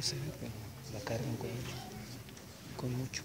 que se la cargan con mucho.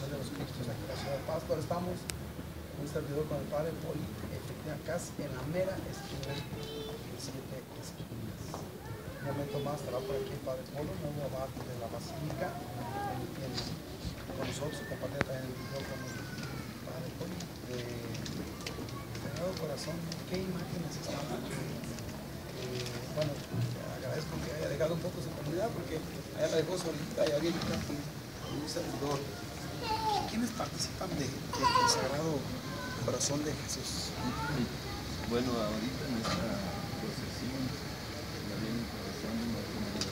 De los Cristos aquí en la ciudad de Pascua. Estamos un servidor con el padre Poli, efectivamente casi en la mera esquina, en 7 esquinas. Un momento más estará por aquí el padre Polo, no abajo de la basílica, con nosotros, compartir también el video con el padre Poli. Sagrado Corazón, ¿qué imágenes están aquí? Bueno, agradezco que haya dejado un poco su comunidad, porque allá la dejó solita y ahorita un servidor. ¿Quiénes participan del Sagrado Corazón de Jesús? Bueno, ahorita en esta procesión ya viene el corazón de la comunidad.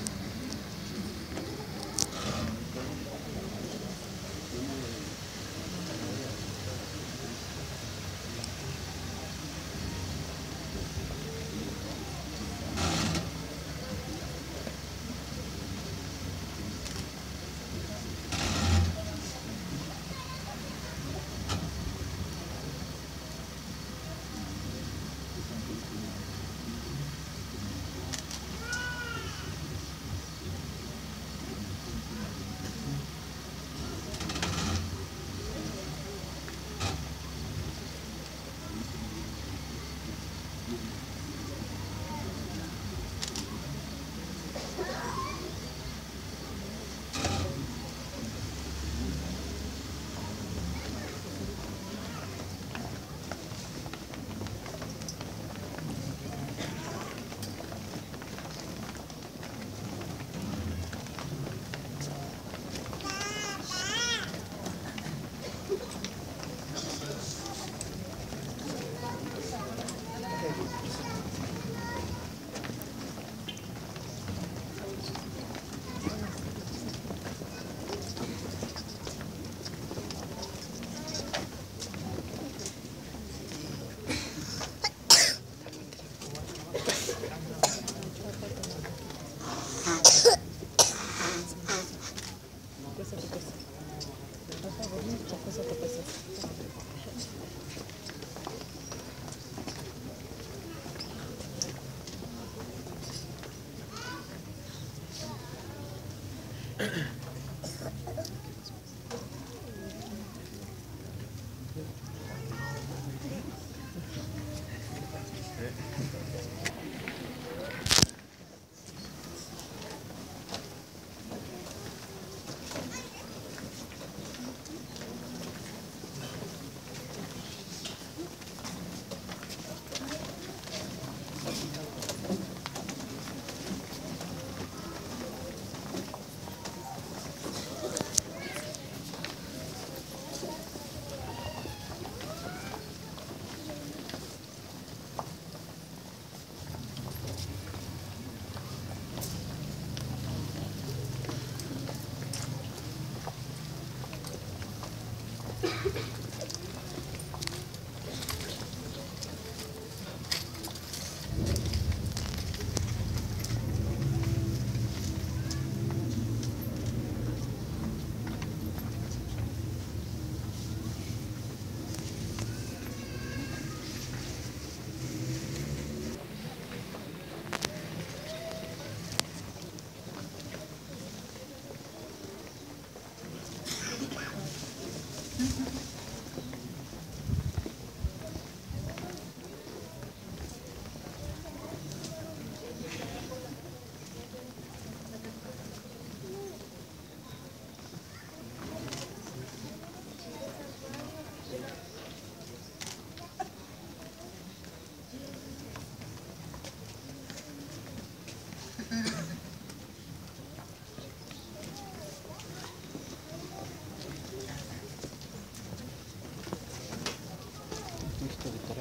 Ya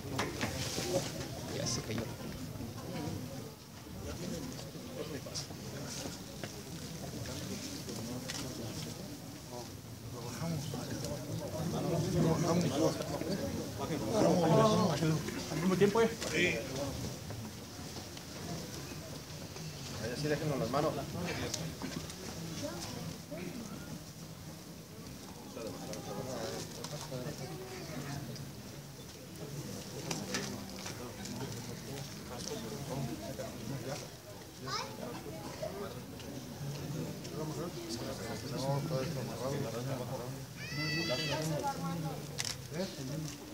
se cayó. Lo bajamos. Al mismo tiempo, ¿eh? Sí. Así déjenos las manos. No, todo esto amarrado. ¿Eh?